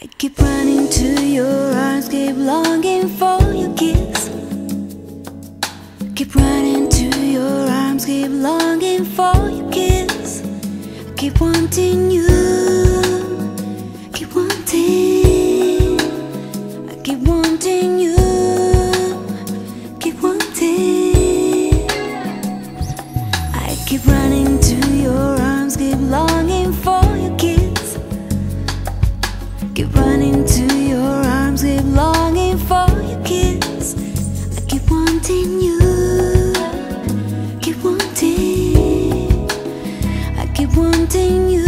I keep running to your arms, keep longing for your kiss. Keep running to your arms, keep longing for your kiss. I keep wanting you, keep wanting. I keep wanting you, keep wanting. I keep running to your arms, keep longing for your kiss. Keep running to your arms, keep longing for your kiss. I keep wanting you, keep wanting. I keep wanting you,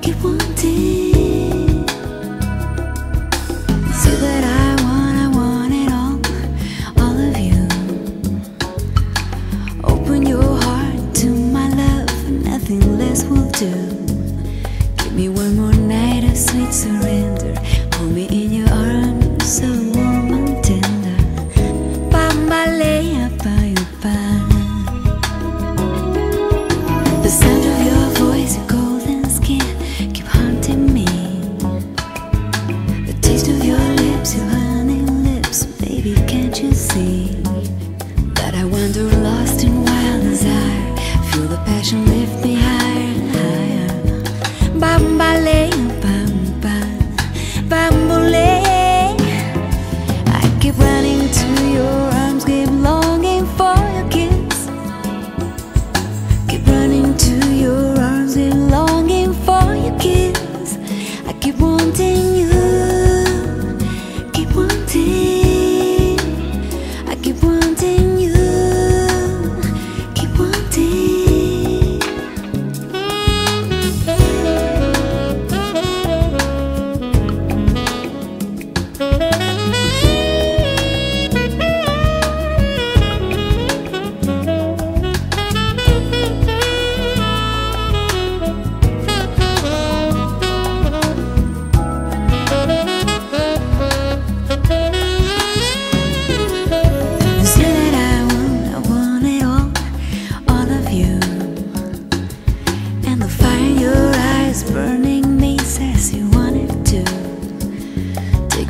keep wanting. See that I want it all of you. Open your heart to my love, nothing less will do. Give me one more night of sweet surrender. Hold me in your arms, so warm and tender. Bambalea, pa. The sound of your voice, your golden skin, keep haunting me. The taste of your lips, your honey lips, baby, can't you see that I wander lost in wild desire? Feel the passion lift me higher and higher. Bambalea, bambalea. I keep running to your arms, keep longing for your kiss. Keep running to your arms, keep longing for your kiss. I keep wanting you, keep wanting. I keep wanting you, keep wanting.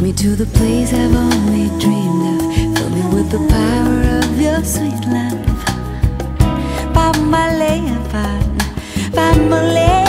Me to the place I've only dreamed of. Fill me with the power of your sweet love. Bambalea, bambalea.